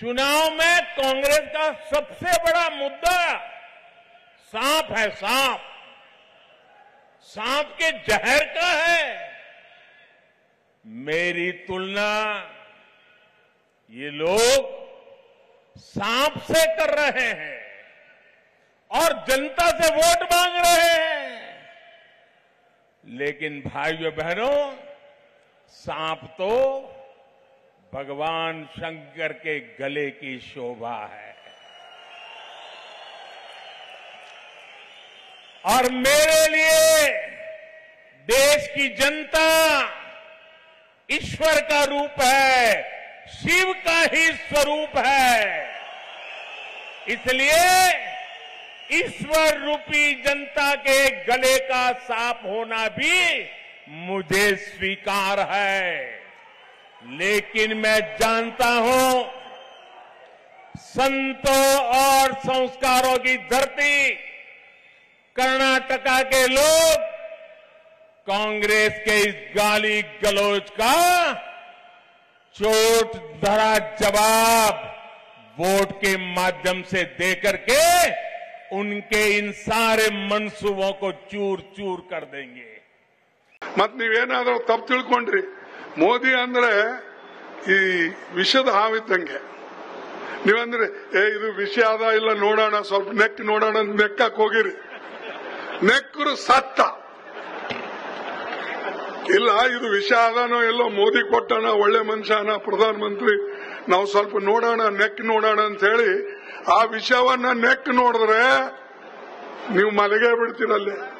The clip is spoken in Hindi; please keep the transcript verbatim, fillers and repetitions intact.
चुनाव में कांग्रेस का सबसे बड़ा मुद्दा सांप है। सांप सांप के जहर का है। मेरी तुलना ये लोग सांप से कर रहे हैं और जनता से वोट मांग रहे हैं। लेकिन भाइयों बहनों, सांप तो भगवान शंकर के गले की शोभा है। और मेरे लिए देश की जनता ईश्वर का रूप है, शिव का ही स्वरूप है। इसलिए ईश्वर रूपी जनता के गले का सांप होना भी मुझे स्वीकार है। लेकिन मैं जानता हूं संतों और संस्कारों की धरती कर्नाटका के लोग कांग्रेस के इस गाली गलौज का चोट भरा जवाब वोट के माध्यम से देकर के उनके इन सारे मंसूबों को चूर चूर कर देंगे। मत नहीं तब तिळ्कोंड्री ಮೋದಿ ಅಂದ್ರೆ ಈ ವಿಷದ ಹಾವಿದ್ದಂಗೆ, ನೀವಂದ್ರೆ ಏ ಇದು ವಿಷ ಅದ ಇಲ್ಲ ನೋಡೋಣ ಸ್ವಲ್ಪ ನೆಕ್ ನೋಡೋಣ ಅಂತ ನೆಕ್ಕಕ್ಕೆ ಹೋಗಿರಿ, ನೆಕ್ಕರು ಸತ್ತ. ಇಲ್ಲ ಇದು ವಿಷ ಅದಾನೋ ಎಲ್ಲೋ ಮೋದಿ ಕೊಟ್ಟಣ ಒಳ್ಳೆ ಮನುಷ್ಯನ ಪ್ರಧಾನಮಂತ್ರಿ, ನಾವು ಸ್ವಲ್ಪ ನೋಡೋಣ ನೆಕ್ ನೋಡೋಣ ಅಂತ ಹೇಳಿ ಆ ವಿಷವನ್ನ ನೆಕ್ ನೋಡಿದ್ರೆ ನೀವು ಮಲಗೇ ಬಿಡ್ತೀರಲ್ಲೇ.